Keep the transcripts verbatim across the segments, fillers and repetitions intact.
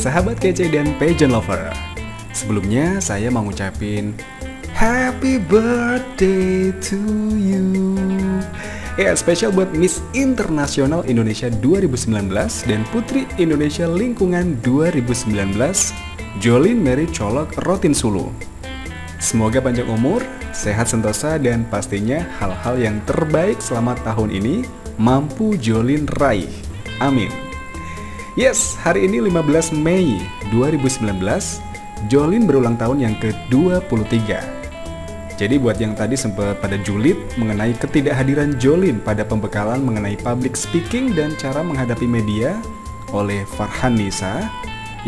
sahabat kece dan pageant lover. Sebelumnya saya mau ngucapin happy birthday to you. Ya, spesial buat Miss Internasional Indonesia dua ribu sembilan belas dan Putri Indonesia Lingkungan dua ribu sembilan belas, Jolene Marie Cholock Rotinsulu. Semoga panjang umur, sehat sentosa, dan pastinya hal-hal yang terbaik selama tahun ini mampu Jolene raih. Amin. Yes, hari ini lima belas Mei dua ribu sembilan belas, Jolene berulang tahun yang ke dua puluh tiga. Jadi buat yang tadi sempat pada julid mengenai ketidakhadiran Jolene pada pembekalan mengenai public speaking dan cara menghadapi media oleh Farhan Nisa,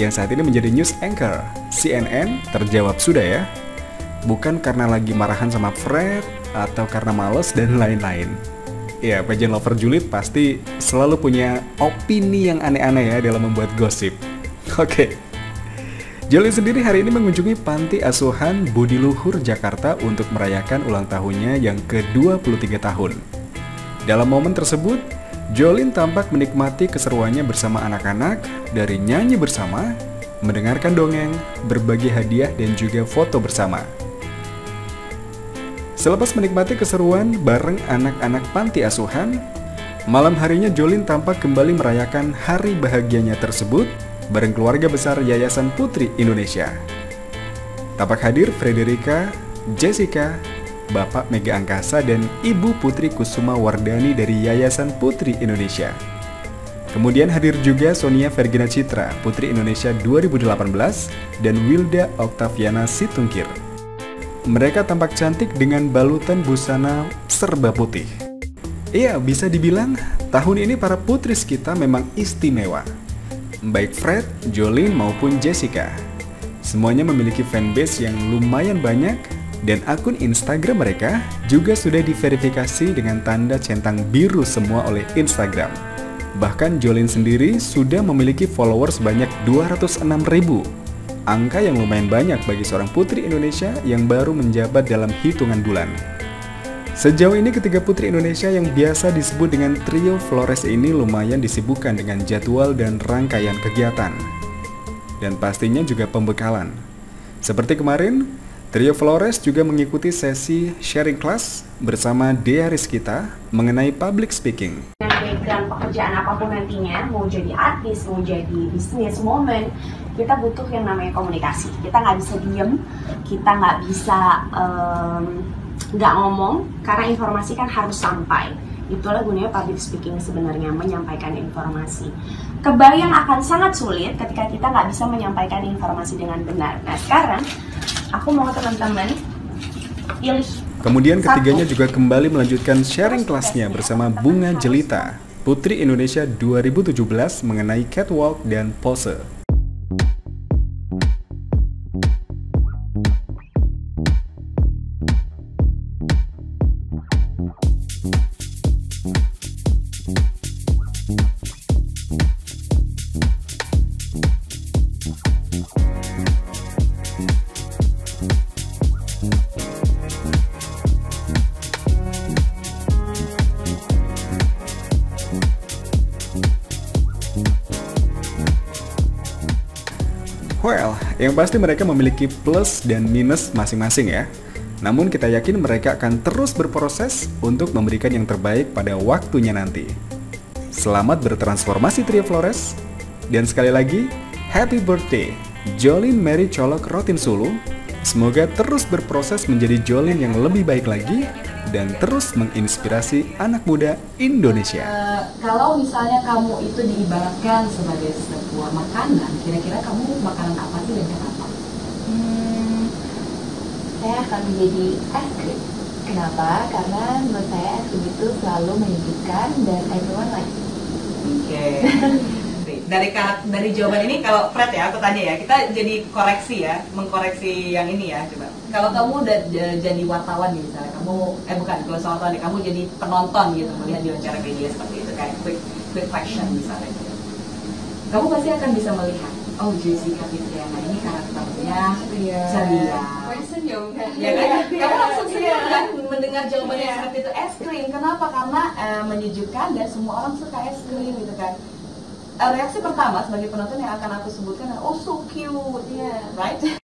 yang saat ini menjadi news anchor C N N, terjawab sudah ya. Bukan karena lagi marahan sama Fred atau karena males dan lain-lain. Ya, pageant lover julid pasti selalu punya opini yang aneh-aneh ya dalam membuat gosip. Oke. Okay. Jolene sendiri hari ini mengunjungi Panti Asuhan Budi Luhur Jakarta untuk merayakan ulang tahunnya yang ke dua puluh tiga tahun. Dalam momen tersebut, Jolene tampak menikmati keseruannya bersama anak-anak dari nyanyi bersama, mendengarkan dongeng, berbagi hadiah, dan juga foto bersama. Selepas menikmati keseruan bareng anak-anak Panti Asuhan, malam harinya Jolene tampak kembali merayakan hari bahagianya tersebut bareng keluarga besar Yayasan Putri Indonesia. Tampak hadir Frederika, Jessica, Bapak Mega Angkasa, dan Ibu Putri Kusuma Wardani dari Yayasan Putri Indonesia. Kemudian hadir juga Sonia Vergena Citra Putri Indonesia dua ribu delapan belas dan Wilda Oktaviana Situngkir. Mereka tampak cantik dengan balutan busana serba putih. Iya, bisa dibilang tahun ini para putris kita memang istimewa. Baik Fred, Jolene maupun Jessica, semuanya memiliki fanbase yang lumayan banyak, dan akun Instagram mereka juga sudah diverifikasi dengan tanda centang biru semua oleh Instagram. Bahkan Jolene sendiri sudah memiliki followers banyak dua ratus enam ribu. Angka yang lumayan banyak bagi seorang putri Indonesia yang baru menjabat dalam hitungan bulan. Sejauh ini ketiga putri Indonesia yang biasa disebut dengan Trio Flores ini lumayan disibukkan dengan jadwal dan rangkaian kegiatan. Dan pastinya juga pembekalan. Seperti kemarin, Trio Flores juga mengikuti sesi sharing class bersama Dea Rizkita mengenai public speaking. Dengan pekerjaan apapun nantinya, mau jadi artis, mau jadi bisnis woman, kita butuh yang namanya komunikasi. Kita nggak bisa diem, kita nggak bisa... Um, nggak ngomong, karena informasi kan harus sampai. Itulah gunanya public speaking sebenarnya, menyampaikan informasi. Kebayang akan sangat sulit ketika kita nggak bisa menyampaikan informasi dengan benar. Nah sekarang, aku mau teman-teman pilih. Kemudian ketiganya Satu. juga kembali melanjutkan sharing kelasnya bersama Bunga Jelita Putri Indonesia dua ribu tujuh belas mengenai catwalk dan pose. Well, yang pasti mereka memiliki plus dan minus masing-masing ya. Namun kita yakin mereka akan terus berproses untuk memberikan yang terbaik pada waktunya nanti. Selamat bertransformasi Trio Flores. Dan sekali lagi, happy birthday Jolene Marie Cholock Rotinsulu. Semoga terus berproses menjadi Jolene yang lebih baik lagi dan terus menginspirasi anak muda Indonesia. Uh, kalau misalnya kamu itu diibaratkan sebagai sebuah makanan, kira-kira kamu makanan apa sih dan kenapa? Hmm, saya akan menjadi es krim. Kenapa? Karena menurut saya es krim itu selalu menyejukkan dan everyone likes. Oke. Okay. Dari dari jawaban ini, kalau Fred ya, aku tanya ya, kita jadi koreksi ya, mengkoreksi yang ini ya, coba. Kalau kamu udah jadi wartawan nih misalnya, kamu, eh bukan, kalau soal tadi kamu jadi penonton gitu, melihat diwawancara media seperti itu, kayak quick, quick fashion misalnya. Kamu pasti akan bisa melihat, oh Jessica Fitriana ini karakternya ceria. Kamu senyum kan? Ya kan? Kamu langsung senyum kan mendengar jawabannya seperti itu, es krim. Kenapa? Karena menyejukkan dan semua orang suka es krim gitu kan. reaksi pertama sebagai penonton yang akan aku sebutkan, oh so cute, yeah, right?